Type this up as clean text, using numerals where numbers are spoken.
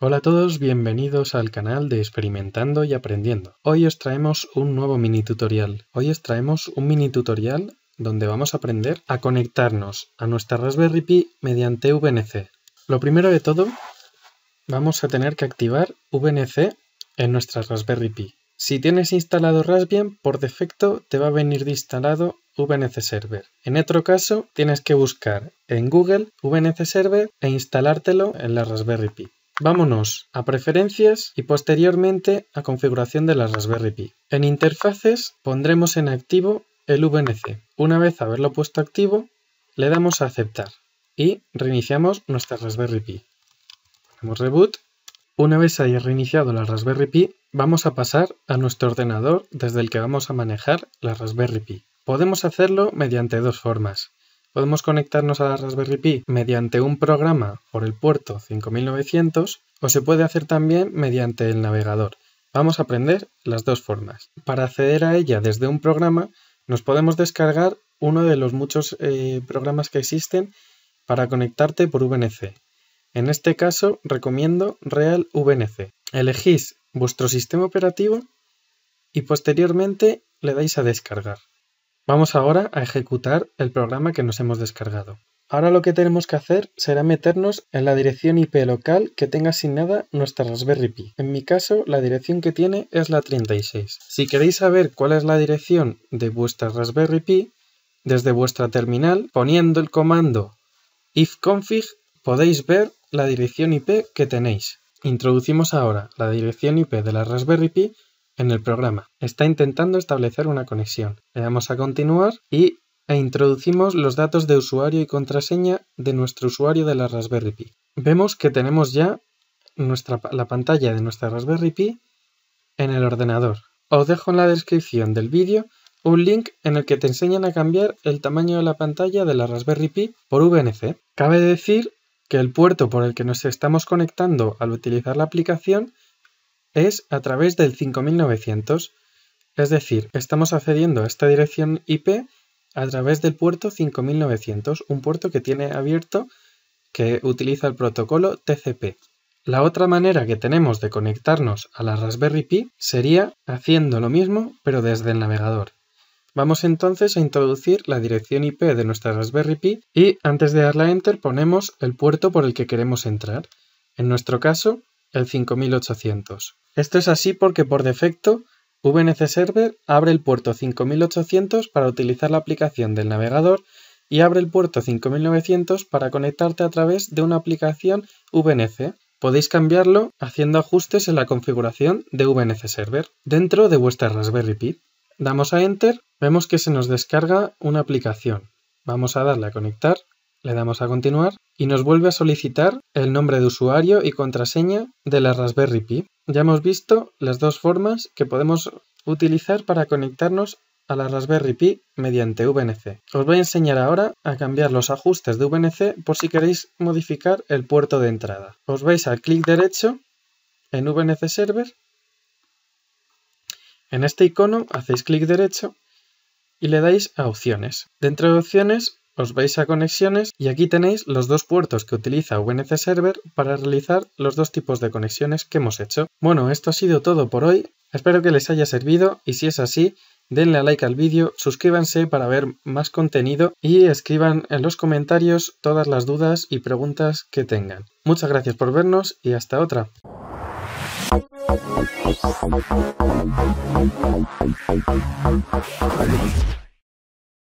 Hola a todos, bienvenidos al canal de Experimentando y Aprendiendo. Hoy os traemos un nuevo mini tutorial. Donde vamos a aprender a conectarnos a nuestra Raspberry Pi mediante VNC. Lo primero de todo, vamos a tener que activar VNC en nuestra Raspberry Pi. Si tienes instalado Raspbian, por defecto te va a venir de instalado VNC Server. En otro caso, tienes que buscar en Google VNC Server e instalártelo en la Raspberry Pi. Vámonos a preferencias y posteriormente a configuración de la Raspberry Pi. En interfaces pondremos en activo el VNC. Una vez haberlo puesto activo, le damos a aceptar y reiniciamos nuestra Raspberry Pi. Ponemos reboot. Una vez haya reiniciado la Raspberry Pi, vamos a pasar a nuestro ordenador desde el que vamos a manejar la Raspberry Pi. Podemos hacerlo mediante dos formas. Podemos conectarnos a la Raspberry Pi mediante un programa por el puerto 5900 o se puede hacer también mediante el navegador. Vamos a aprender las dos formas. Para acceder a ella desde un programa, nos podemos descargar uno de los muchos programas que existen para conectarte por VNC. En este caso recomiendo RealVNC. Elegís vuestro sistema operativo y posteriormente le dais a descargar. Vamos ahora a ejecutar el programa que nos hemos descargado. Ahora lo que tenemos que hacer será meternos en la dirección IP local que tenga asignada nuestra Raspberry Pi. En mi caso, la dirección que tiene es la 36. Si queréis saber cuál es la dirección de vuestra Raspberry Pi, desde vuestra terminal, poniendo el comando ifconfig, podéis ver la dirección IP que tenéis. Introducimos ahora la dirección IP de la Raspberry Pi en el programa. Está intentando establecer una conexión. Le damos a continuar e introducimos los datos de usuario y contraseña de nuestro usuario de la Raspberry Pi. Vemos que tenemos ya la pantalla de nuestra Raspberry Pi en el ordenador. Os dejo en la descripción del vídeo un link en el que te enseñan a cambiar el tamaño de la pantalla de la Raspberry Pi por VNC. Cabe decir que el puerto por el que nos estamos conectando al utilizar la aplicación es a través del 5900, es decir, estamos accediendo a esta dirección IP a través del puerto 5900, un puerto que tiene abierto que utiliza el protocolo TCP. La otra manera que tenemos de conectarnos a la Raspberry Pi sería haciendo lo mismo pero desde el navegador. Vamos entonces a introducir la dirección IP de nuestra Raspberry Pi y antes de darle a Enter ponemos el puerto por el que queremos entrar, en nuestro caso el 5800. Esto es así porque por defecto VNC Server abre el puerto 5800 para utilizar la aplicación del navegador y abre el puerto 5900 para conectarte a través de una aplicación VNC. Podéis cambiarlo haciendo ajustes en la configuración de VNC Server dentro de vuestra Raspberry Pi. Damos a Enter, vemos que se nos descarga una aplicación. Vamos a darle a conectar, le damos a continuar y nos vuelve a solicitar el nombre de usuario y contraseña de la Raspberry Pi. Ya hemos visto las dos formas que podemos utilizar para conectarnos a la Raspberry Pi mediante VNC. Os voy a enseñar ahora a cambiar los ajustes de VNC por si queréis modificar el puerto de entrada. Os vais al clic derecho en VNC Server. En este icono hacéis clic derecho y le dais a opciones. Dentro de opciones os vais a conexiones y aquí tenéis los dos puertos que utiliza VNC Server para realizar los dos tipos de conexiones que hemos hecho. Bueno, esto ha sido todo por hoy. Espero que les haya servido y si es así, denle a like al vídeo, suscríbanse para ver más contenido y escriban en los comentarios todas las dudas y preguntas que tengan. Muchas gracias por vernos y hasta otra.